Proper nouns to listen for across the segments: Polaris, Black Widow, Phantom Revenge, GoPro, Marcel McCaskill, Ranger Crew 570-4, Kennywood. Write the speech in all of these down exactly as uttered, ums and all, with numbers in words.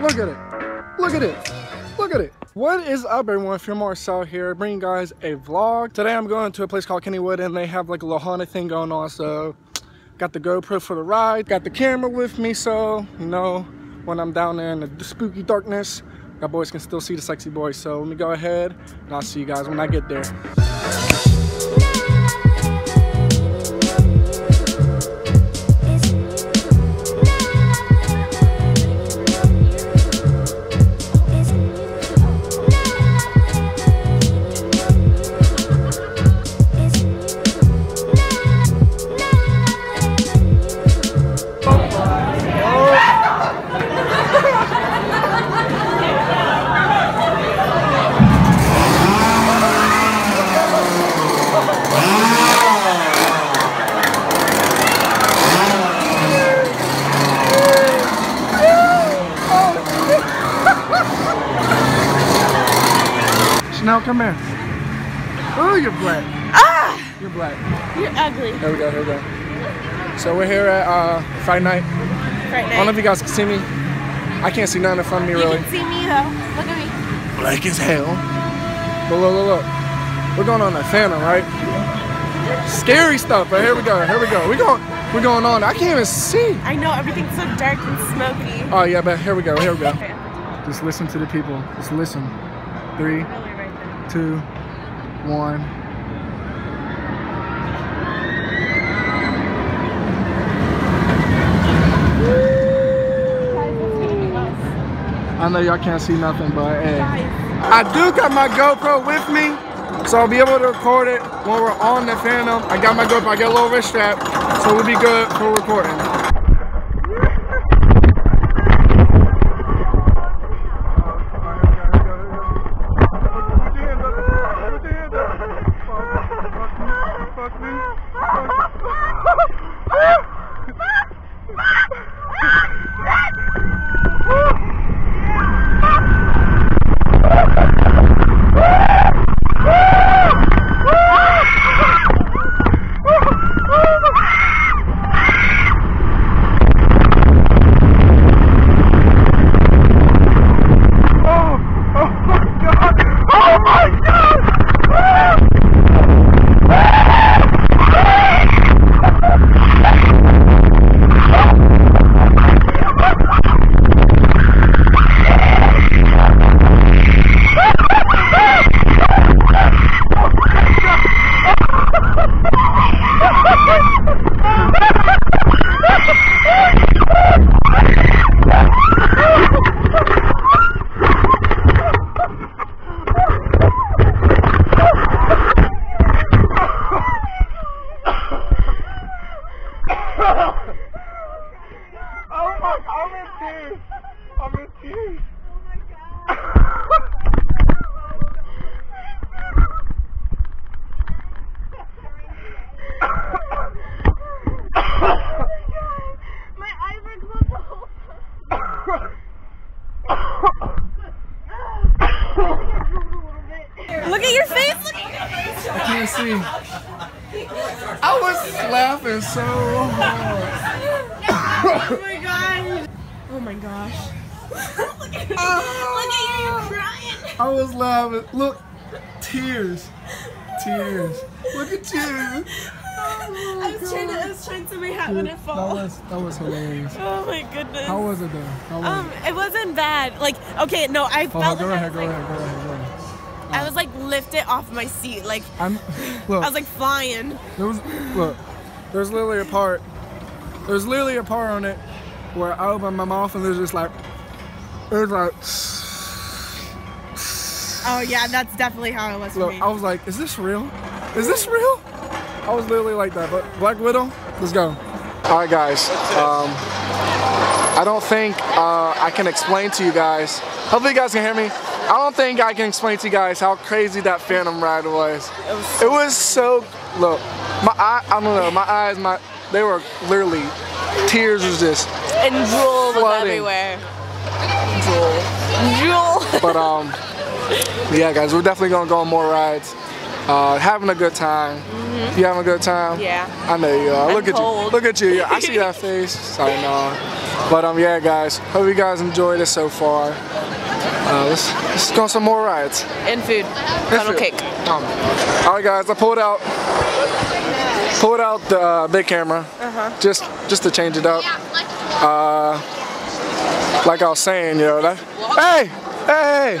Look at it, look at it, look at it. What is up everyone, if you're Marcel here, bringing you guys a vlog. Today I'm going to a place called Kennywood and they have like a Lahana thing going on, so got the GoPro for the ride, got the camera with me, so you know, when I'm down there in the spooky darkness, my boys can still see the sexy boys. So let me go ahead and I'll see you guys when I get there. Now come here. Oh, you're black. Ah! You're black. You're ugly. There we go, there we go. So we're here at uh, Friday night. Friday night. I don't know if you guys can see me. I can't see nothing in front of me, you really. You can see me, though. Look at me. Black as hell. But look, look, look. We're going on that Phantom, right? Scary stuff, but here we go, here we go. We're going, we're going on. I can't even see. I know, everything's so dark and smoky. Oh, yeah, but here we go, here we go. Just listen to the people. Just listen. Three. Two, one. I know y'all can't see nothing, but hey. I do got my GoPro with me, so I'll be able to record it when we're on the Phantom. I got my GoPro, I got a little wrist strap, so we'll be good for recording. I was laughing so hard. Oh my god. Oh my gosh. Look at you. Uh, Look at you, you're crying. I was laughing. Look. Tears. Tears. Look at you. Oh I, was trying to, I was trying to make hat when it falls. That was, that was hilarious. Oh my goodness. How was it though? How was um, it? It wasn't bad. Like, okay, no, I oh, felt go like ahead, I go like, ahead, go ahead, go ahead. I was like lifted off my seat, like I'm, look, I was like flying. There was, look, there's literally a part, there's literally a part on it where I opened my mouth and there's just like, there's like. Oh yeah, that's definitely how it was look, for me. I was like, is this real? Is this real? I was literally like that, but Black Widow, let's go. All right guys, um, I don't think uh, I can explain to you guys. Hopefully you guys can hear me. I don't think I can explain to you guys how crazy that Phantom ride was. It was so, it was so look, my eye, I don't know, my eyes, my they were literally tears was just and drool was everywhere. Drool, drool. But um, yeah, guys, we're definitely gonna go on more rides. Uh, having a good time. Mm-hmm. You having a good time? Yeah. I know you are. I'm look cold. at you. Look at you. I see that face. Sorry, no. But um, yeah, guys. Hope you guys enjoyed it so far. Uh, let's, let's go on some more rides. And food. And funnel food. cake. Um, all right, guys. I pulled out, pulled out the uh, big camera. Uh-huh. Just, just to change it up. Uh, like I was saying, you know that. Hey, hey, hey.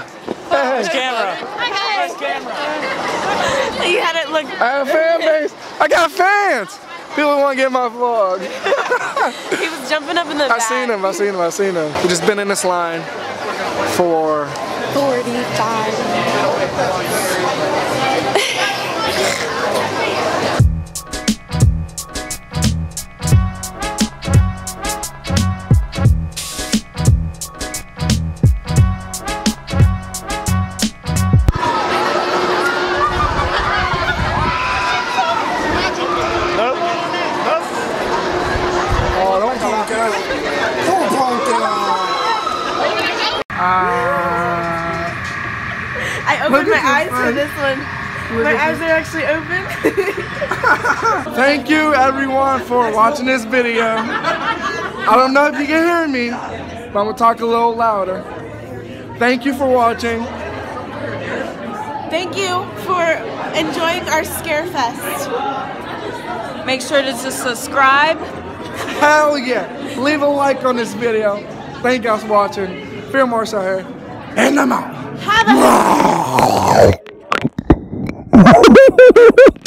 Where's camera? Where's camera? You had it look. I have a fan base. I got fans. People want to get my vlog. He was jumping up in the I back. seen him. I seen him. I seen him. We've just been in this line for forty-five minutes. My eyes for this one. My eyes are actually open. Thank you everyone for watching this video. I don't know if you can hear me, but I'm gonna talk a little louder. Thank you for watching. Thank you for enjoying our scare fest. Make sure to just subscribe. Hell yeah. Leave a like on this video. Thank you guys for watching. Fear Marshall here. And I'm out. Have a